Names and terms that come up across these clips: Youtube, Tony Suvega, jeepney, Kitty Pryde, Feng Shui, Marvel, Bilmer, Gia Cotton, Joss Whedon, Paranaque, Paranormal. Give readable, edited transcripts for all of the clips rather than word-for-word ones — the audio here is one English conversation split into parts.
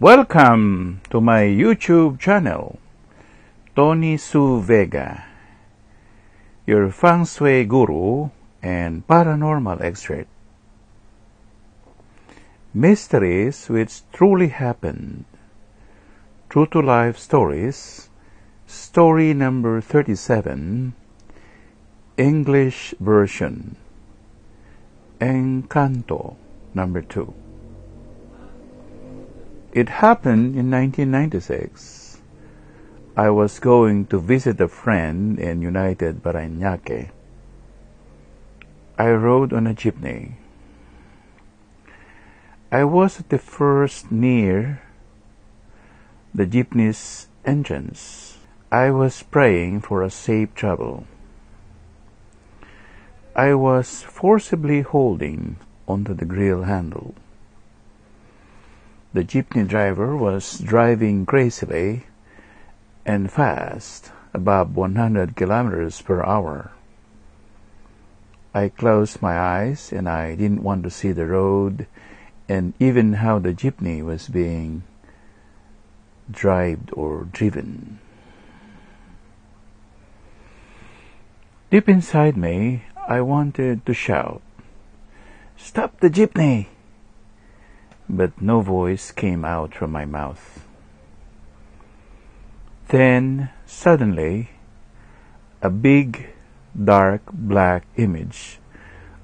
Welcome to my YouTube channel, Tony Suvega, your feng shui guru and paranormal expert. Mysteries which truly happened. True to life stories. Story number 37, English version. Encanto number 2. It happened in 1996. I was going to visit a friend in United Paranaque. I rode on a jeepney. I was at the first near the jeepney's entrance. I was praying for a safe travel. I was forcibly holding onto the grill handle. The jeepney driver was driving crazily and fast, above 100 kilometers per hour. I closed my eyes and I didn't want to see the road and even how the jeepney was being driven. Deep inside me, I wanted to shout, "Stop the jeepney!" But no voice came out from my mouth. Then, suddenly, a big, dark, black image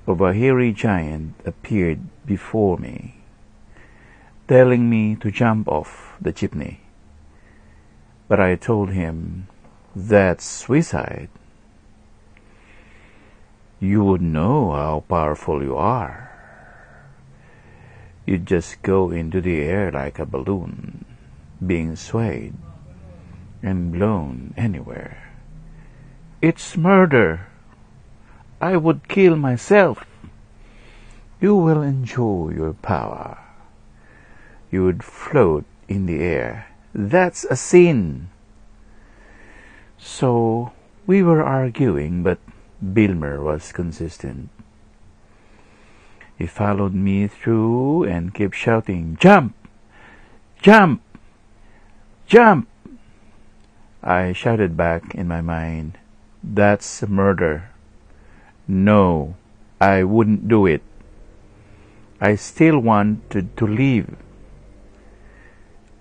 of a hairy giant appeared before me, telling me to jump off the jeepney. But I told him, "That's suicide. You wouldn't know how powerful you are. You just go into the air like a balloon, being swayed and blown anywhere. It's murder. I would kill myself. You will enjoy your power. You would float in the air. That's a sin." So we were arguing, but Bilmer was consistent. He followed me through and kept shouting, "Jump! Jump! Jump!" I shouted back in my mind, "That's murder. No, I wouldn't do it. I still wanted to leave.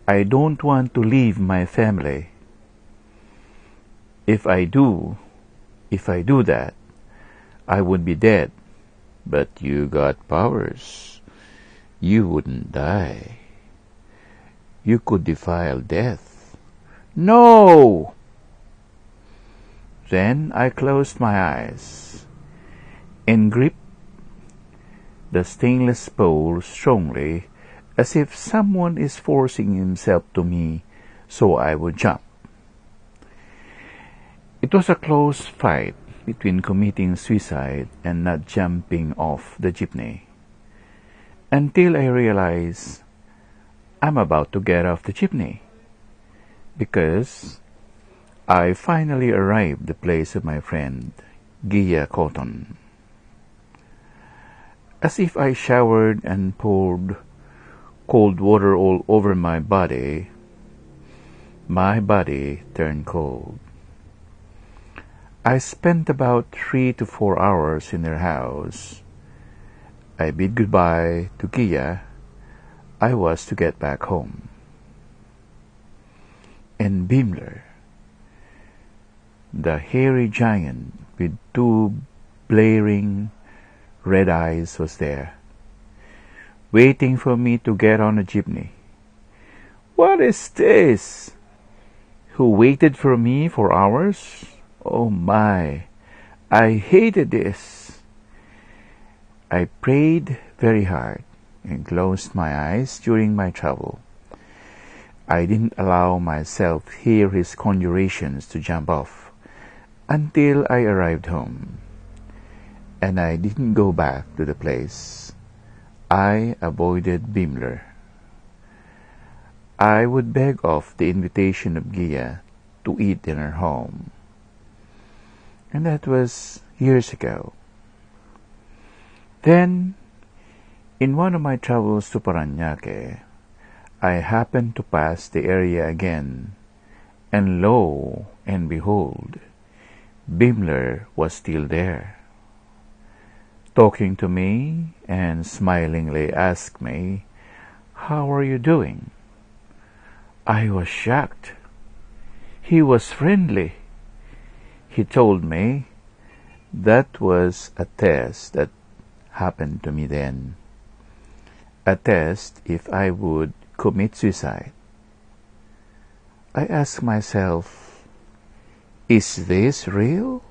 I don't want to leave my family. If I do that, I would be dead." "But you got powers. You wouldn't die. You could defy death." "No!" Then I closed my eyes and gripped the stainless pole strongly, as if someone is forcing himself to me, so I would jump. It was a close fight between committing suicide and not jumping off the jeepney, until I realized I'm about to get off the jeepney, because I finally arrived at the place of my friend, Gia Cotton. As if I showered and poured cold water all over my body turned cold. I spent about 3 to 4 hours in their house. I bid goodbye to Gia. I was to get back home. And Bilmer, the hairy giant with 2 blaring red eyes, was there, waiting for me to get on the jeepney. What is this? Who waited for me for hours? Oh my, I hated this. I prayed very hard and closed my eyes during my travel. I didn't allow myself to hear his conjurations to jump off until I arrived home. And I didn't go back to the place. I avoided Bilmer. I would beg off the invitation of Gia to eat in her home. And that was years ago. Then, in one of my travels to Paranaque, I happened to pass the area again, and lo and behold, Bilmer was still there, talking to me, and smilingly asked me, "How are you doing?" I was shocked. He was friendly. He told me that was a test that happened to me then, a test if I would commit suicide. I asked myself, is this real?